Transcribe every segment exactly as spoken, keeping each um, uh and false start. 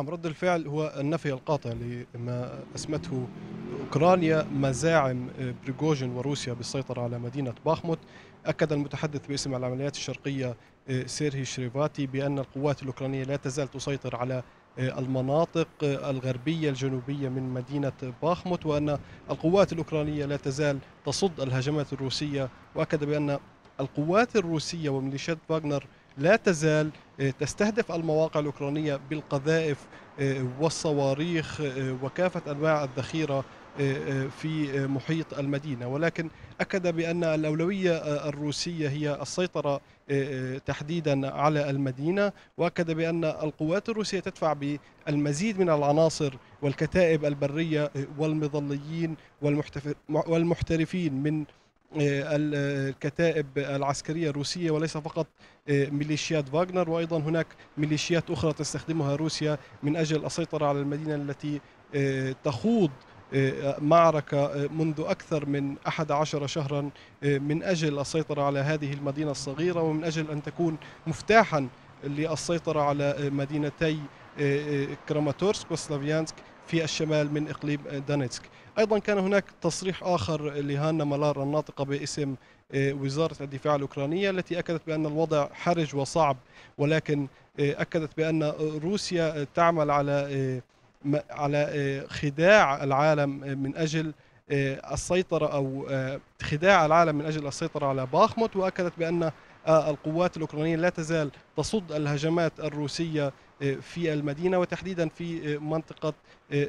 رد الفعل هو النفي القاطع لما أسمته أوكرانيا مزاعم بريجوزين وروسيا بالسيطرة على مدينة باخموت. أكد المتحدث باسم العمليات الشرقية سيرجي شريفاتي بأن القوات الأوكرانية لا تزال تسيطر على المناطق الغربية الجنوبية من مدينة باخموت، وأن القوات الأوكرانية لا تزال تصد الهجمات الروسية، وأكد بأن القوات الروسية وميليشيات فاغنر لا تزال تستهدف المواقع الأوكرانية بالقذائف والصواريخ وكافة أنواع الذخيرة في محيط المدينة، ولكن أكد بأن الأولوية الروسية هي السيطرة تحديدا على المدينة، وأكد بأن القوات الروسية تدفع بالمزيد من العناصر والكتائب البرية والمظليين والمحترفين من الكتائب العسكرية الروسية، وليس فقط ميليشيات فاغنر، وأيضا هناك ميليشيات أخرى تستخدمها روسيا من أجل السيطرة على المدينة التي تخوض معركة منذ أكثر من أحد عشر شهرا من أجل السيطرة على هذه المدينة الصغيرة، ومن أجل أن تكون مفتاحا للسيطرة على مدينتي كراماتورسك وسلافيانسك في الشمال من إقليم دونيتسك. أيضا كان هناك تصريح آخر لهانا مالار الناطقة باسم وزارة الدفاع الأوكرانية، التي أكدت بأن الوضع حرج وصعب، ولكن أكدت بأن روسيا تعمل على على خداع العالم من أجل السيطرة أو خداع العالم من أجل السيطرة على باخموت، وأكدت بأن القوات الأوكرانية لا تزال تصد الهجمات الروسية في المدينة، وتحديدا في منطقة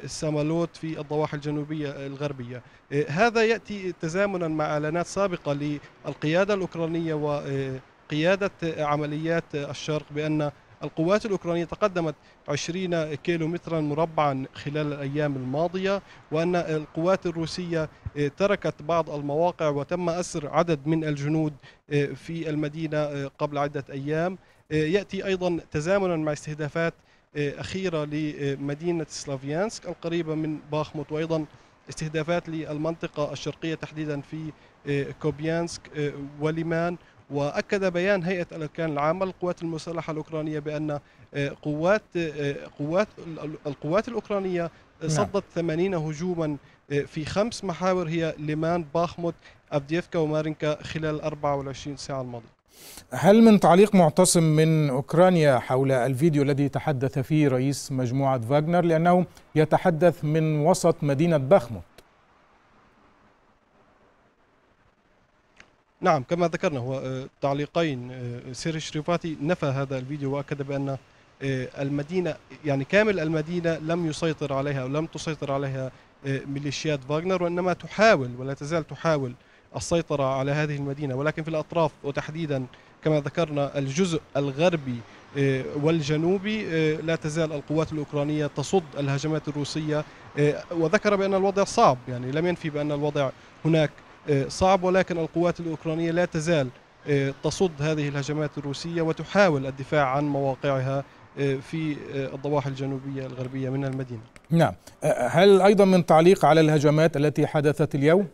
سمالوت في الضواحي الجنوبية الغربية. هذا يأتي تزامنا مع إعلانات سابقة للقيادة الأوكرانية وقيادة عمليات الشرق بأن القوات الأوكرانية تقدمت عشرين كيلومترا مربعا خلال الأيام الماضية، وأن القوات الروسية تركت بعض المواقع وتم أسر عدد من الجنود في المدينة قبل عدة أيام. يأتي أيضا تزامنا مع استهدافات أخيرة لمدينة سلافيانسك القريبة من باخموت، وأيضا استهدافات للمنطقة الشرقية تحديدا في كوبيانسك وليمان. وأكد بيان هيئة الأركان العامة للقوات المسلحة الأوكرانية بأن قوات قوات القوات الأوكرانية صدت ثمانين هجوما في خمس محاور هي ليمان، باخموت، أفديفكا ومارينكا خلال أربع وعشرين ساعة الماضية. هل من تعليق معتصم من أوكرانيا حول الفيديو الذي تحدث فيه رئيس مجموعة فاغنر، لأنه يتحدث من وسط مدينة باخموت؟ نعم، كما ذكرنا هو تعليقين. سيرجي شريفاتي نفى هذا الفيديو وأكد بأن المدينة يعني كامل المدينة لم يسيطر عليها ولم تسيطر عليها ميليشيات فاغنر، وإنما تحاول ولا تزال تحاول السيطرة على هذه المدينة، ولكن في الأطراف وتحديدا كما ذكرنا الجزء الغربي والجنوبي لا تزال القوات الأوكرانية تصد الهجمات الروسية. وذكر بأن الوضع صعب، يعني لم ينفي بأن الوضع هناك صعب، ولكن القوات الأوكرانية لا تزال تصد هذه الهجمات الروسية وتحاول الدفاع عن مواقعها في الضواحي الجنوبية الغربية من المدينة. نعم، هل أيضا من تعليق على الهجمات التي حدثت اليوم؟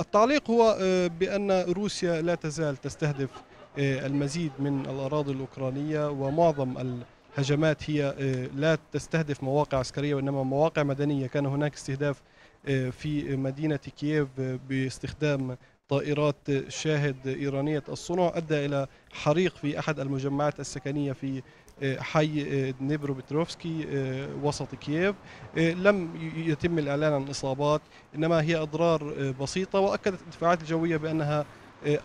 التعليق هو بأن روسيا لا تزال تستهدف المزيد من الأراضي الأوكرانية، ومعظم ال هجمات هي لا تستهدف مواقع عسكرية وإنما مواقع مدنية. كان هناك استهداف في مدينة كييف باستخدام طائرات شاهد إيرانية الصنع، أدى إلى حريق في أحد المجمعات السكنية في حي دنيبروبتروفسكي وسط كييف. لم يتم الإعلان عن إصابات، إنما هي أضرار بسيطة. وأكدت الدفاعات الجوية بأنها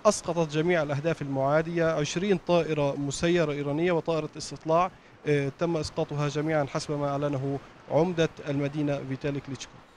أسقطت جميع الأهداف المعادية، عشرين طائرة مسيرة إيرانية وطائرة استطلاع تم إسقاطها جميعا حسب ما أعلنه عمدة المدينة فيتالي كليتشكو.